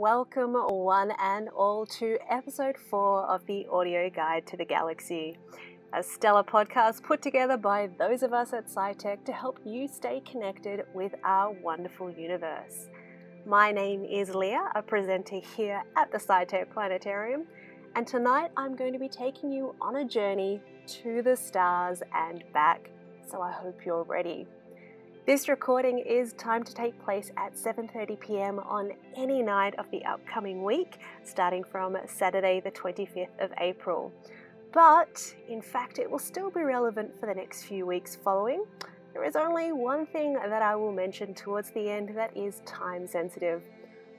Welcome one and all to episode 4 of the Audio Guide to the Galaxy, a stellar podcast put together by those of us at SciTech to help you stay connected with our wonderful universe. My name is Leah, a presenter here at the SciTech Planetarium, and tonight I'm going to be taking you on a journey to the stars and back, so I hope you're ready. This recording is timed to take place at 7:30 p.m. on any night of the upcoming week, starting from Saturday the 25th of April. But, in fact, it will still be relevant for the next few weeks following. There is only one thing that I will mention towards the end that is time sensitive.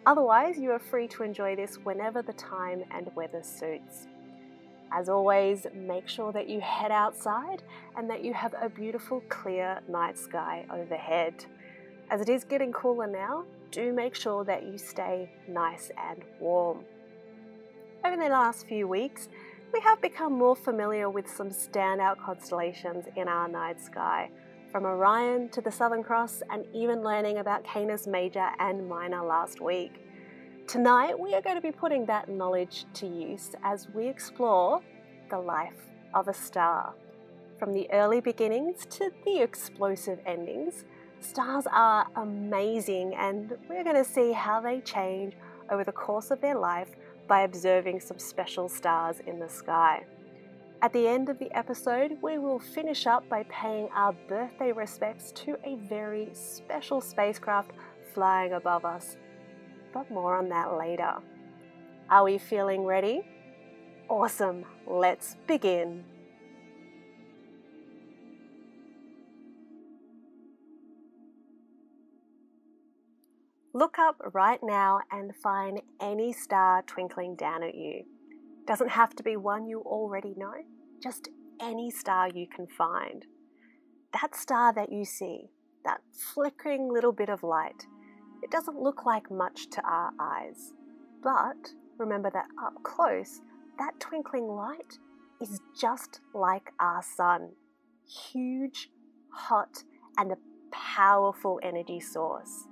Otherwise, you are free to enjoy this whenever the time and weather suits. As always, make sure that you head outside and that you have a beautiful clear night sky overhead. As it is getting cooler now, do make sure that you stay nice and warm. Over the last few weeks, we have become more familiar with some standout constellations in our night sky, from Orion to the Southern Cross and even learning about Canis Major and Minor last week. Tonight, we are going to be putting that knowledge to use as we explore the life of a star. From the early beginnings to the explosive endings, stars are amazing, and we're going to see how they change over the course of their life by observing some special stars in the sky. At the end of the episode, we will finish up by paying our birthday respects to a very special spacecraft flying above us. But more on that later. Are we feeling ready? Awesome, let's begin. Look up right now and find any star twinkling down at you. Doesn't have to be one you already know, just any star you can find. That star that you see, that flickering little bit of light, it doesn't look like much to our eyes, but remember that up close, that twinkling light is just like our sun. Huge, hot, and a powerful energy source.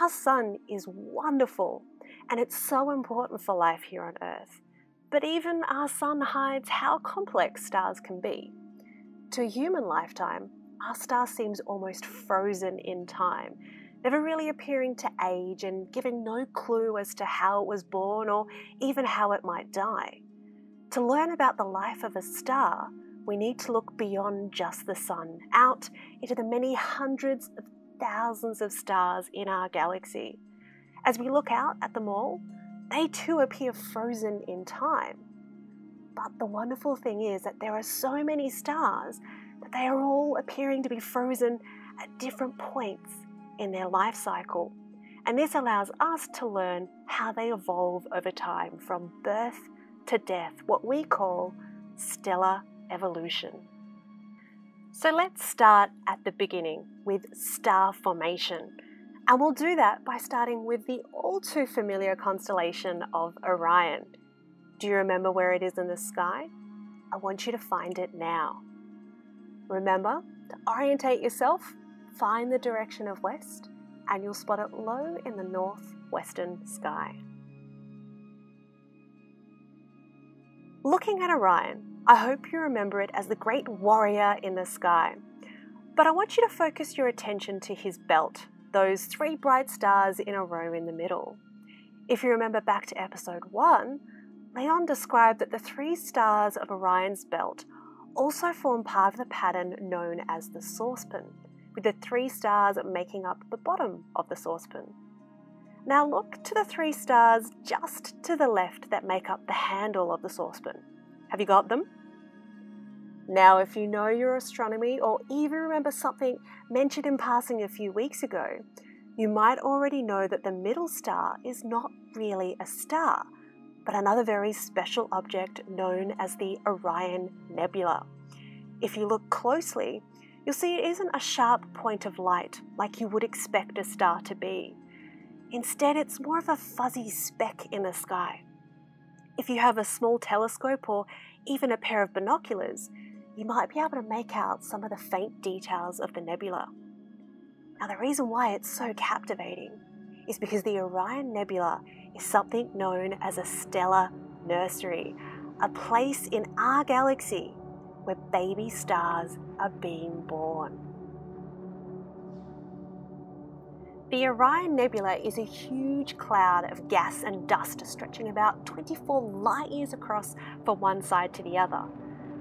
Our sun is wonderful, and it's so important for life here on Earth. But even our sun hides how complex stars can be. To a human lifetime, our star seems almost frozen in time, never really appearing to age and giving no clue as to how it was born or even how it might die. To learn about the life of a star, we need to look beyond just the sun, out into the many hundreds of thousands of stars in our galaxy. As we look out at them all, they too appear frozen in time. But the wonderful thing is that there are so many stars that they are all appearing to be frozen at different points in their life cycle, and this allows us to learn how they evolve over time from birth to death, what we call stellar evolution. So let's start at the beginning with star formation, and we'll do that by starting with the all too familiar constellation of Orion. Do you remember where it is in the sky? I want you to find it now. Remember to orientate yourself. Find the direction of west, and you'll spot it low in the northwestern sky. Looking at Orion, I hope you remember it as the great warrior in the sky. But I want you to focus your attention to his belt, those three bright stars in a row in the middle. If you remember back to episode 1, Leon described that the three stars of Orion's belt also form part of the pattern known as the saucepan, with the three stars making up the bottom of the saucepan. Now look to the three stars just to the left that make up the handle of the saucepan. Have you got them? Now, if you know your astronomy or even remember something mentioned in passing a few weeks ago, you might already know that the middle star is not really a star, but another very special object known as the Orion Nebula. If you look closely, you'll see it isn't a sharp point of light like you would expect a star to be. Instead, it's more of a fuzzy speck in the sky. If you have a small telescope or even a pair of binoculars, you might be able to make out some of the faint details of the nebula. Now, the reason why it's so captivating is because the Orion Nebula is something known as a stellar nursery, a place in our galaxy where baby stars are being born. The Orion Nebula is a huge cloud of gas and dust stretching about 24 light years across from one side to the other.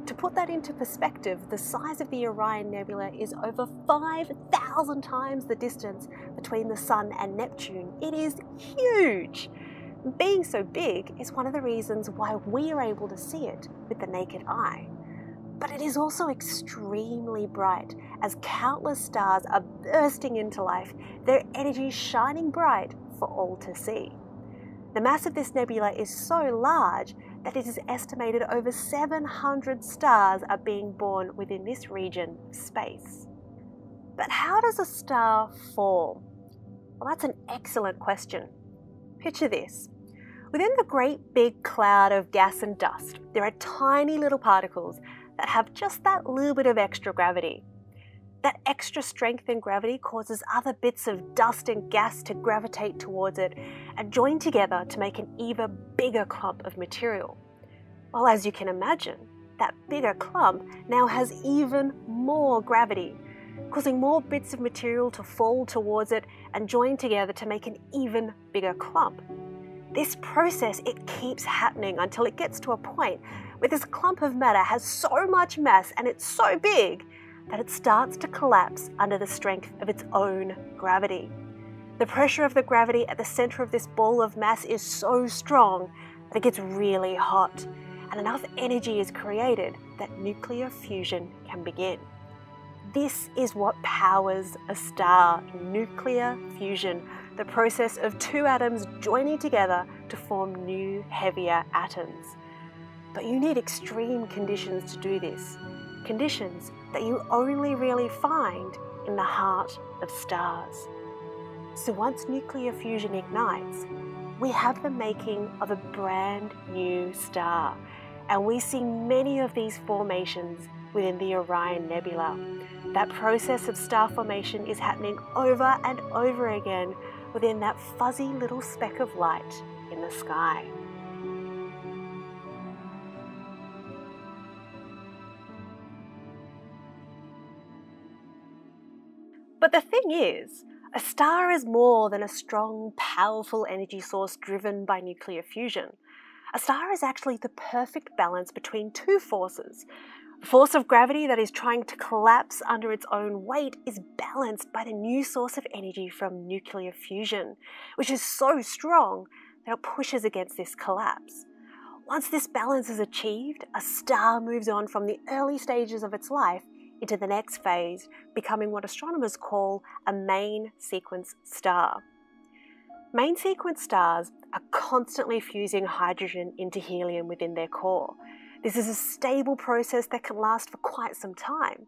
To put that into perspective, the size of the Orion Nebula is over 5,000 times the distance between the Sun and Neptune. It is huge! Being so big is one of the reasons why we are able to see it with the naked eye. But it is also extremely bright, as countless stars are bursting into life, their energy shining bright for all to see. The mass of this nebula is so large that it is estimated over 700 stars are being born within this region of space. But how does a star form? Well, that's an excellent question. Picture this. Within the great big cloud of gas and dust, there are tiny little particles that have just that little bit of extra gravity. That extra strength in gravity causes other bits of dust and gas to gravitate towards it and join together to make an even bigger clump of material. Well, as you can imagine, that bigger clump now has even more gravity, causing more bits of material to fall towards it and join together to make an even bigger clump. This process, it keeps happening until it gets to a point where this clump of matter has so much mass and it's so big that it starts to collapse under the strength of its own gravity. The pressure of the gravity at the center of this ball of mass is so strong that it gets really hot, and enough energy is created that nuclear fusion can begin. This is what powers a star, nuclear fusion, the process of two atoms joining together to form new, heavier atoms. But you need extreme conditions to do this. Conditions that you only really find in the heart of stars. So once nuclear fusion ignites, we have the making of a brand new star, and we see many of these formations within the Orion Nebula. That process of star formation is happening over and over again within that fuzzy little speck of light in the sky. But the thing is, a star is more than a strong, powerful energy source driven by nuclear fusion. A star is actually the perfect balance between two forces. The force of gravity that is trying to collapse under its own weight is balanced by the new source of energy from nuclear fusion, which is so strong that it pushes against this collapse. Once this balance is achieved, a star moves on from the early stages of its life into the next phase, becoming what astronomers call a main sequence star. Main sequence stars are constantly fusing hydrogen into helium within their core. This is a stable process that can last for quite some time.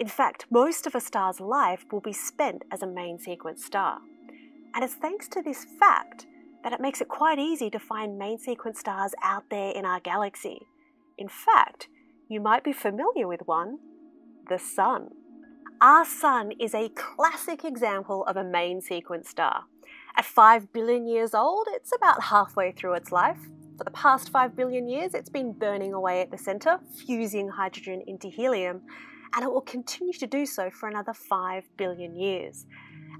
In fact, most of a star's life will be spent as a main sequence star. And it's thanks to this fact that it makes it quite easy to find main sequence stars out there in our galaxy. In fact, you might be familiar with one, the Sun. Our Sun is a classic example of a main sequence star. At 5 billion years old, it's about halfway through its life. For the past 5 billion years, it's been burning away at the center, fusing hydrogen into helium, and it will continue to do so for another 5 billion years.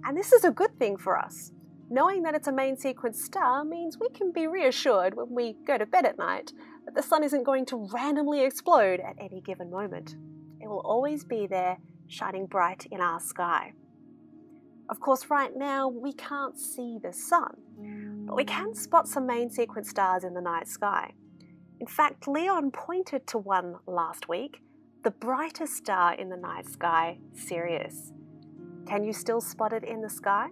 And this is a good thing for us. Knowing that it's a main sequence star means we can be reassured when we go to bed at night that the Sun isn't going to randomly explode at any given moment. It will always be there, shining bright in our sky. Of course, right now we can't see the Sun, but we can spot some main sequence stars in the night sky. In fact, Leon pointed to one last week, the brightest star in the night sky, Sirius. Can you still spot it in the sky?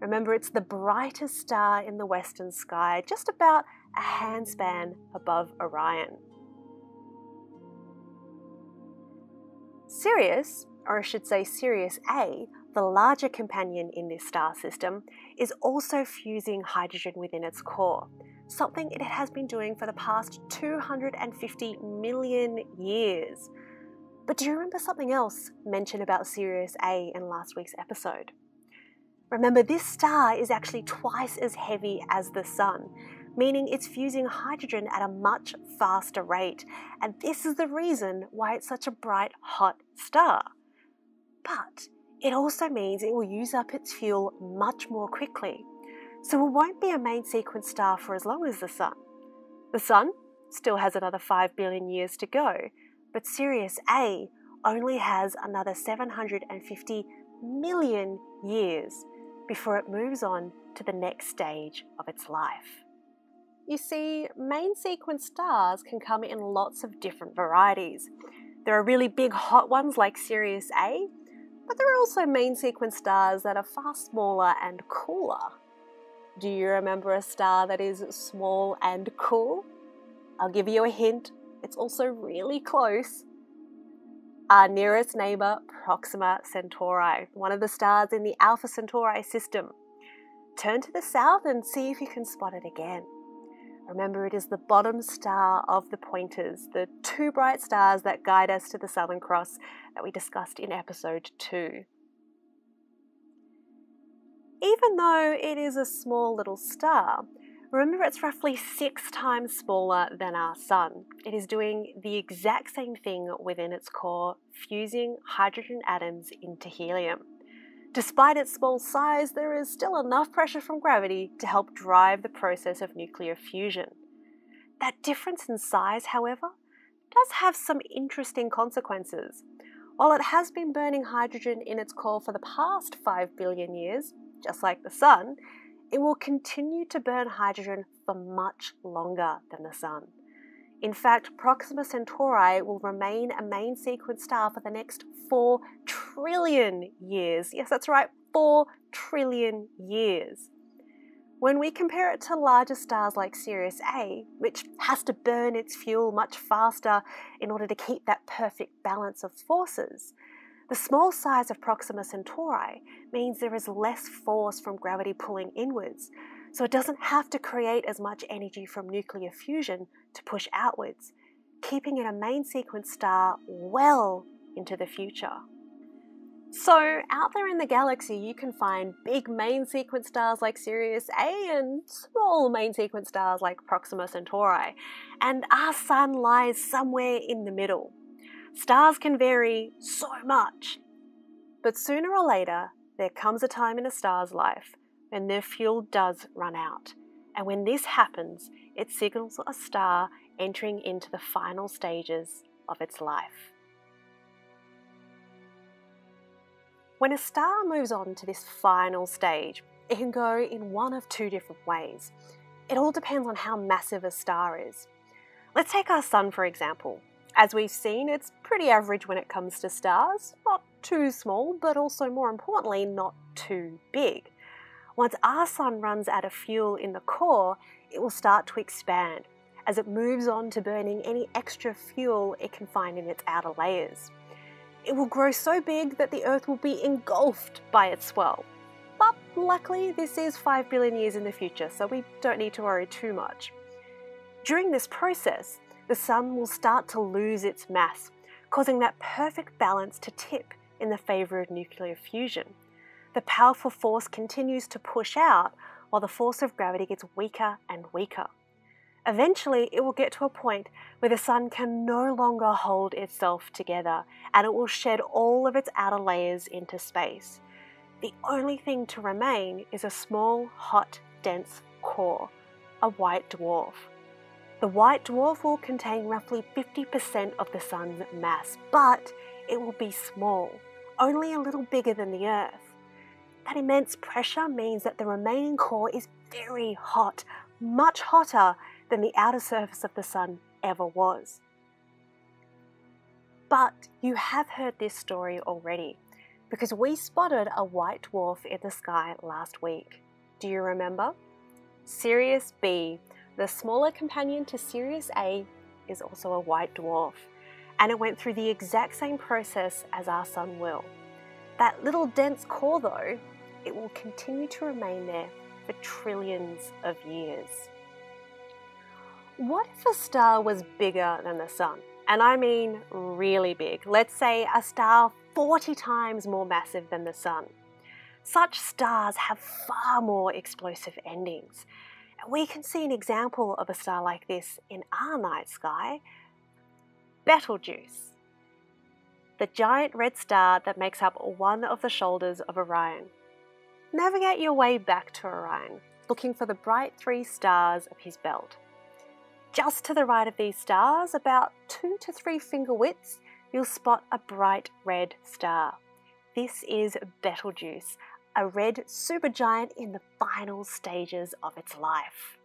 Remember, it's the brightest star in the western sky, just about a handspan above Orion. Sirius, or I should say Sirius A, the larger companion in this star system, is also fusing hydrogen within its core, something it has been doing for the past 250 million years. But do you remember something else mentioned about Sirius A in last week's episode? Remember, this star is actually twice as heavy as the Sun, meaning it's fusing hydrogen at a much faster rate, and this is the reason why it's such a bright, hot star. But it also means it will use up its fuel much more quickly, so it won't be a main sequence star for as long as the Sun. The Sun still has another 5 billion years to go, but Sirius A only has another 750 million years before it moves on to the next stage of its life. You see, main sequence stars can come in lots of different varieties. There are really big hot ones like Sirius A, but there are also main sequence stars that are far smaller and cooler. Do you remember a star that is small and cool? I'll give you a hint, it's also really close. Our nearest neighbour, Proxima Centauri, one of the stars in the Alpha Centauri system. Turn to the south and see if you can spot it again. Remember, it is the bottom star of the pointers, the two bright stars that guide us to the Southern Cross that we discussed in episode 2. Even though it is a small little star, remember, it's roughly 6 times smaller than our Sun. It is doing the exact same thing within its core, fusing hydrogen atoms into helium. Despite its small size, there is still enough pressure from gravity to help drive the process of nuclear fusion. That difference in size, however, does have some interesting consequences. While it has been burning hydrogen in its core for the past 5 billion years, just like the Sun, it will continue to burn hydrogen for much longer than the Sun. In fact, Proxima Centauri will remain a main sequence star for the next 4 trillion years. Yes, that's right, 4 trillion years. When we compare it to larger stars like Sirius A, which has to burn its fuel much faster in order to keep that perfect balance of forces, the small size of Proxima Centauri means there is less force from gravity pulling inwards, so it doesn't have to create as much energy from nuclear fusion to push outwards, keeping it a main sequence star well into the future. So out there in the galaxy, you can find big main sequence stars like Sirius A and small main sequence stars like Proxima Centauri, and our Sun lies somewhere in the middle. Stars can vary so much, but sooner or later there comes a time in a star's life when their fuel does run out, and when this happens, it signals a star entering into the final stages of its life. When a star moves on to this final stage, it can go in one of 2 different ways. It all depends on how massive a star is. Let's take our Sun for example. As we've seen, it's pretty average when it comes to stars, not too small, but also more importantly, not too big. Once our Sun runs out of fuel in the core, it will start to expand as it moves on to burning any extra fuel it can find in its outer layers. It will grow so big that the Earth will be engulfed by its swell. But luckily, this is 5 billion years in the future, so we don't need to worry too much. During this process, the Sun will start to lose its mass, causing that perfect balance to tip in the favour of nuclear fusion. The powerful force continues to push out while the force of gravity gets weaker and weaker. Eventually, it will get to a point where the Sun can no longer hold itself together, and it will shed all of its outer layers into space. The only thing to remain is a small, hot, dense core, a white dwarf. The white dwarf will contain roughly 50% of the Sun's mass, but it will be small, only a little bigger than the Earth. That immense pressure means that the remaining core is very hot, much hotter than the outer surface of the Sun ever was. But you have heard this story already, because we spotted a white dwarf in the sky last week. Do you remember? Sirius B, the smaller companion to Sirius A, is also a white dwarf, and it went through the exact same process as our Sun will. That little dense core though, it will continue to remain there for trillions of years. What if a star was bigger than the Sun? And I mean really big. Let's say a star 40 times more massive than the Sun. Such stars have far more explosive endings. We can see an example of a star like this in our night sky, Betelgeuse, the giant red star that makes up one of the shoulders of Orion. Navigate your way back to Orion, looking for the bright three stars of his belt. Just to the right of these stars, about 2 to 3 finger widths, you'll spot a bright red star. This is Betelgeuse, a red supergiant in the final stages of its life.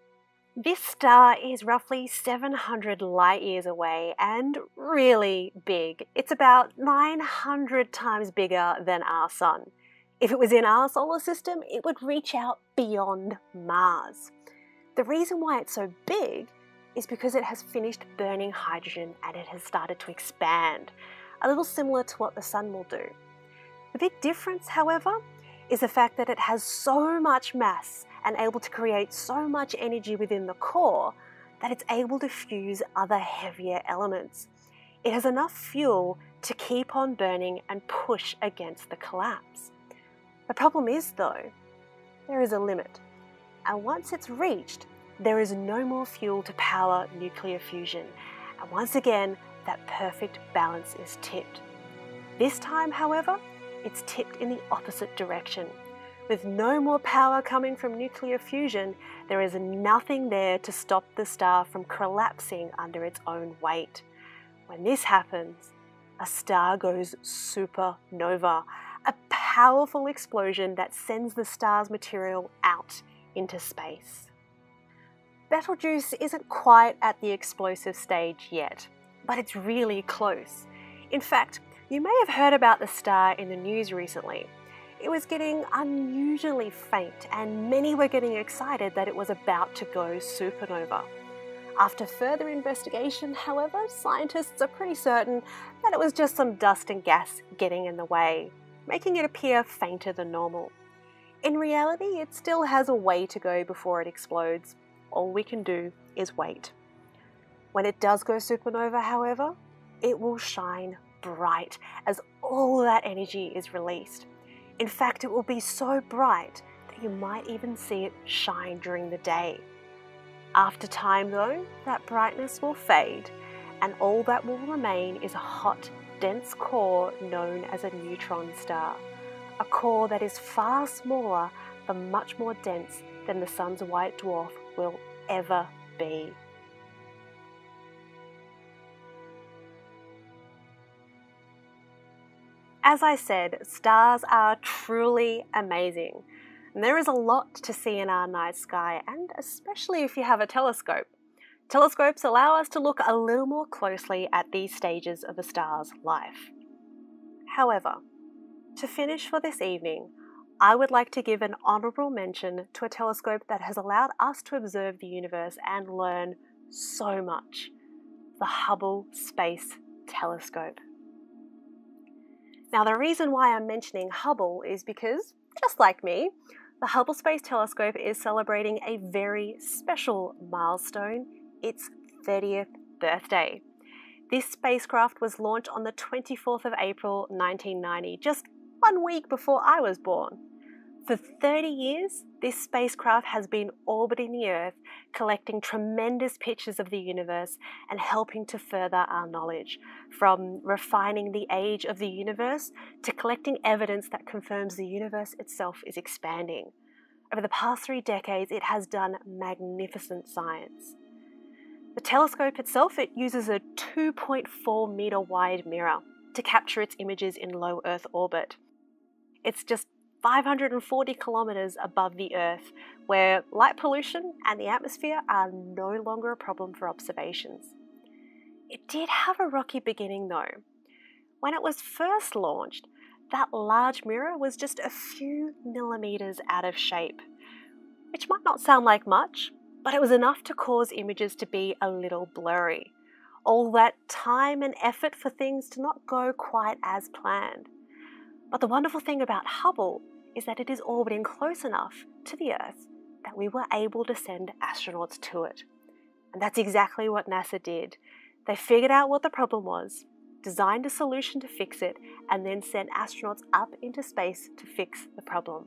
This star is roughly 700 light years away and really big. It's about 900 times bigger than our Sun. If it was in our solar system, it would reach out beyond Mars. The reason why it's so big is because it has finished burning hydrogen and it has started to expand, a little similar to what the Sun will do. The big difference, however, is the fact that it has so much mass and able to create so much energy within the core that it's able to fuse other heavier elements. It has enough fuel to keep on burning and push against the collapse. The problem is, though, there is a limit, and once it's reached, there is no more fuel to power nuclear fusion, and once again, that perfect balance is tipped. This time, however, it's tipped in the opposite direction. With no more power coming from nuclear fusion, there is nothing there to stop the star from collapsing under its own weight. When this happens, a star goes supernova, a powerful explosion that sends the star's material out into space. Betelgeuse isn't quite at the explosive stage yet, but it's really close. In fact, you may have heard about the star in the news recently. It was getting unusually faint and many were getting excited that it was about to go supernova. After further investigation, however, scientists are pretty certain that it was just some dust and gas getting in the way, making it appear fainter than normal. In reality, it still has a way to go before it explodes. All we can do is wait. When it does go supernova, however, it will shine bright as all that energy is released. In fact, it will be so bright that you might even see it shine during the day. After time though, that brightness will fade and all that will remain is a hot, dense core known as a neutron star, a core that is far smaller but much more dense than the Sun's white dwarf will ever be. As I said, stars are truly amazing, and there is a lot to see in our night sky, and especially if you have a telescope. Telescopes allow us to look a little more closely at these stages of a star's life. However, to finish for this evening, I would like to give an honourable mention to a telescope that has allowed us to observe the universe and learn so much, the Hubble Space Telescope. Now, the reason why I'm mentioning Hubble is because, just like me, the Hubble Space Telescope is celebrating a very special milestone, its 30th birthday. This spacecraft was launched on the 24th of April 1990, just 1 week before I was born. For 30 years, this spacecraft has been orbiting the Earth, collecting tremendous pictures of the universe and helping to further our knowledge, from refining the age of the universe to collecting evidence that confirms the universe itself is expanding. Over the past 3 decades, it has done magnificent science. The telescope itself, it uses a 2.4 metre wide mirror to capture its images in low Earth orbit. It's just 540 kilometres above the Earth, where light pollution and the atmosphere are no longer a problem for observations. It did have a rocky beginning though. When it was first launched, that large mirror was just a few millimetres out of shape, which might not sound like much, but it was enough to cause images to be a little blurry. All that time and effort for things to not go quite as planned. But the wonderful thing about Hubble is that it is orbiting close enough to the Earth that we were able to send astronauts to it. And that's exactly what NASA did. They figured out what the problem was, designed a solution to fix it, and then sent astronauts up into space to fix the problem.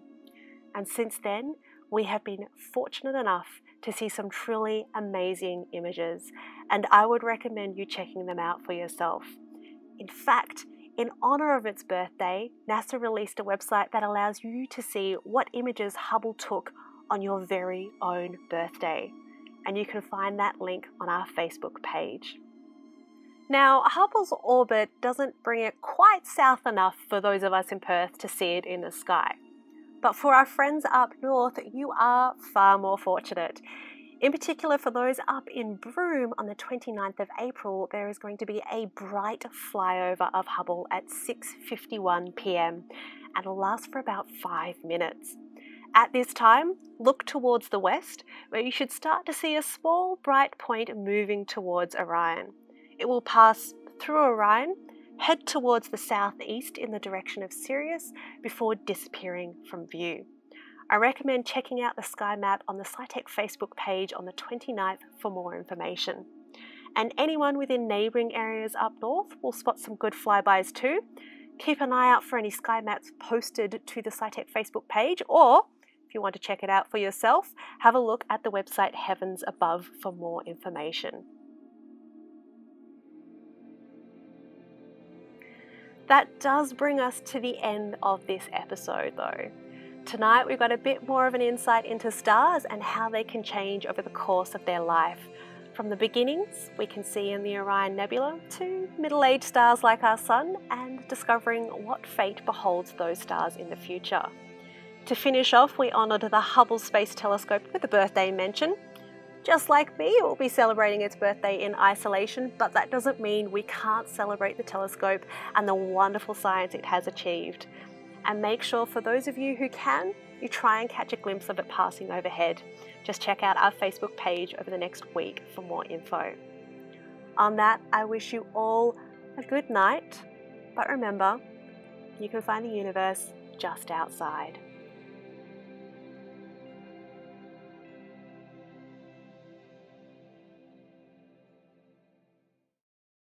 And since then, we have been fortunate enough to see some truly amazing images, and I would recommend you checking them out for yourself. In fact, in honor of its birthday, NASA released a website that allows you to see what images Hubble took on your very own birthday, and you can find that link on our Facebook page. Now, Hubble's orbit doesn't bring it quite south enough for those of us in Perth to see it in the sky. But for our friends up north, you are far more fortunate. In particular, for those up in Broome, on the 29th of April, there is going to be a bright flyover of Hubble at 6:51 p.m. and it'll last for about 5 minutes. At this time, look towards the west, where you should start to see a small bright point moving towards Orion. It will pass through Orion, head towards the southeast in the direction of Sirius before disappearing from view. I recommend checking out the sky map on the SciTech Facebook page on the 29th for more information. And anyone within neighbouring areas up north will spot some good flybys too. Keep an eye out for any sky maps posted to the SciTech Facebook page, or if you want to check it out for yourself, have a look at the website Heavens Above for more information. That does bring us to the end of this episode though. Tonight we got a bit more of an insight into stars and how they can change over the course of their life. From the beginnings we can see in the Orion Nebula to middle-aged stars like our Sun and discovering what fate beholds those stars in the future. To finish off, we honoured the Hubble Space Telescope with a birthday mention. Just like me, it will be celebrating its birthday in isolation, but that doesn't mean we can't celebrate the telescope and the wonderful science it has achieved. And make sure, for those of you who can, you try and catch a glimpse of it passing overhead. Just check out our Facebook page over the next week for more info. On that, I wish you all a good night, but remember, you can find the universe just outside.